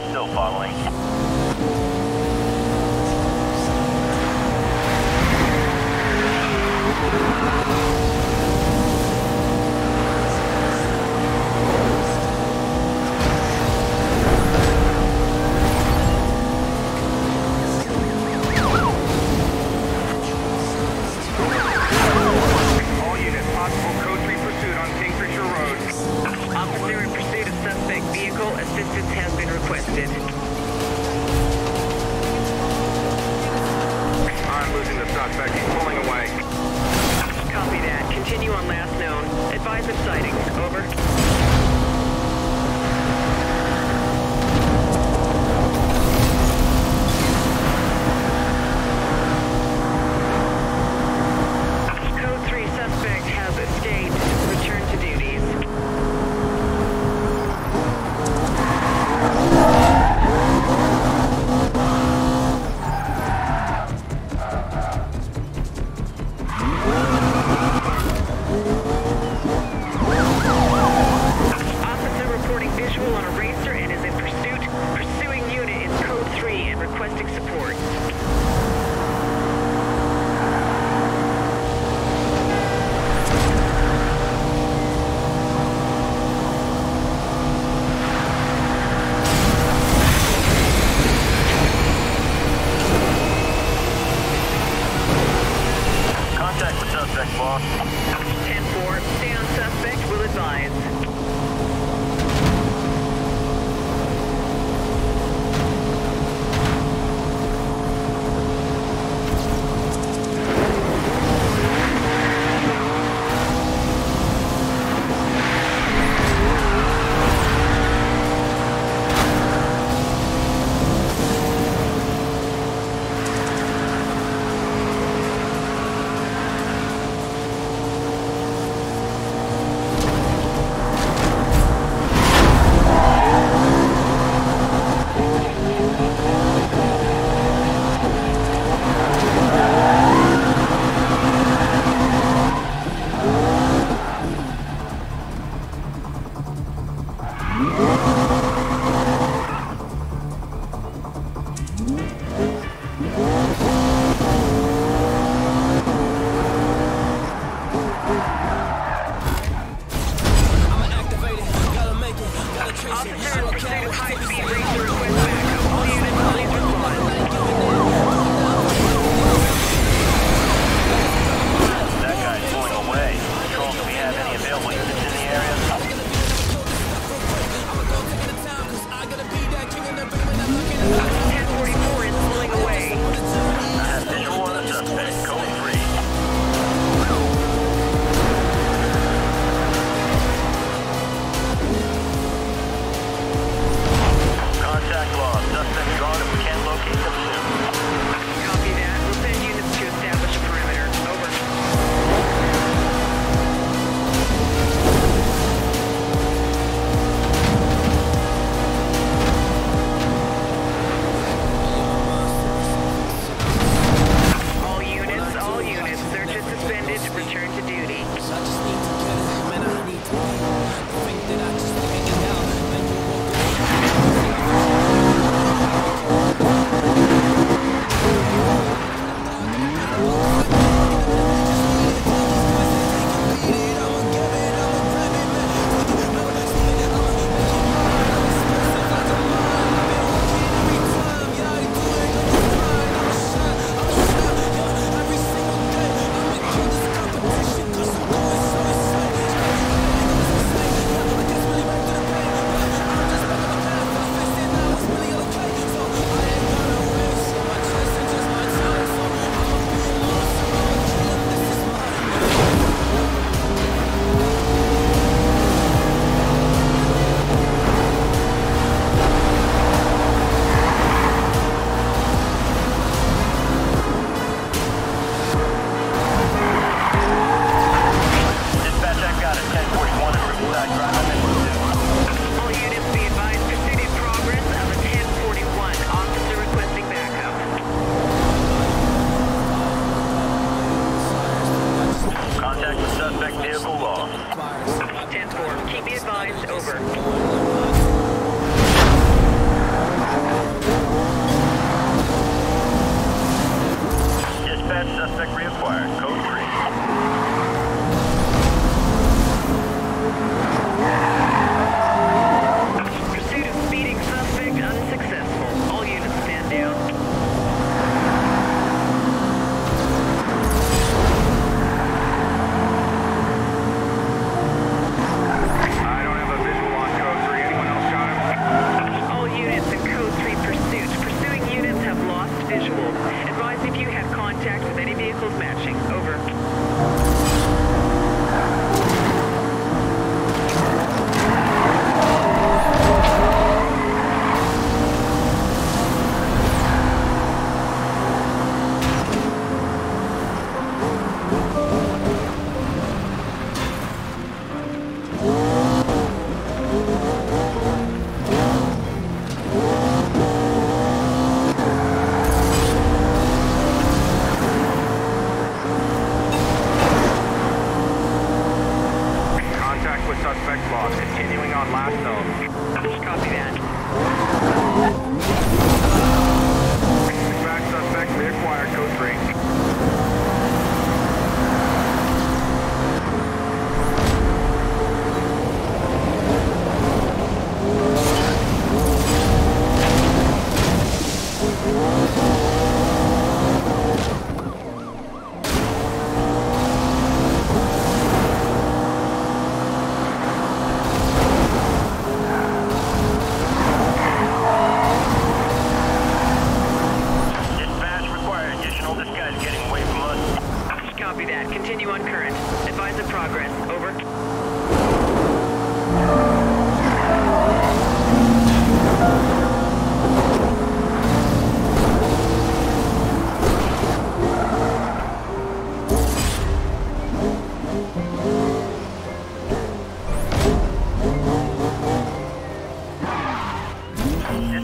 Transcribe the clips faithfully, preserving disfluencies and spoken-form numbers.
I'm still following. Thank you.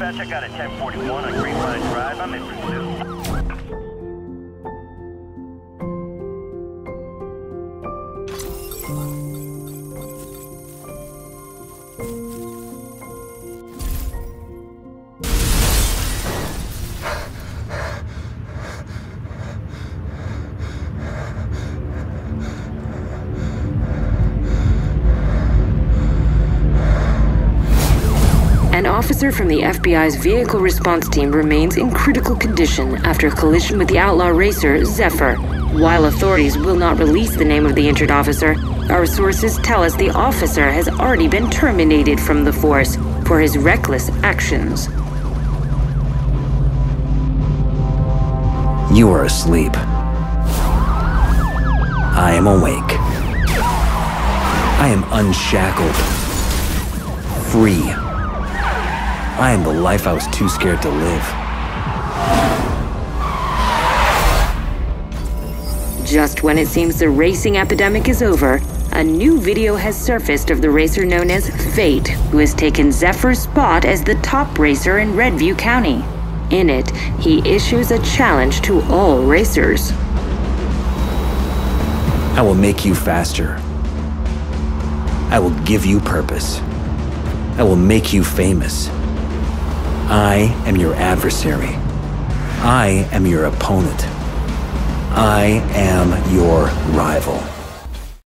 Dispatch, I got a ten forty-one on Green Pine Drive. I'm in pursuit. An officer from the F B I's vehicle response team remains in critical condition after a collision with the outlaw racer, Zephyr. While authorities will not release the name of the injured officer, our sources tell us the officer has already been terminated from the force for his reckless actions. You are asleep. I am awake. I am unshackled. Free. I am the life I was too scared to live. Just when it seems the racing epidemic is over, a new video has surfaced of the racer known as Fate, who has taken Zephyr's spot as the top racer in Redview County. In it, he issues a challenge to all racers. I will make you faster. I will give you purpose. I will make you famous. I am your adversary. I am your opponent. I am your rival.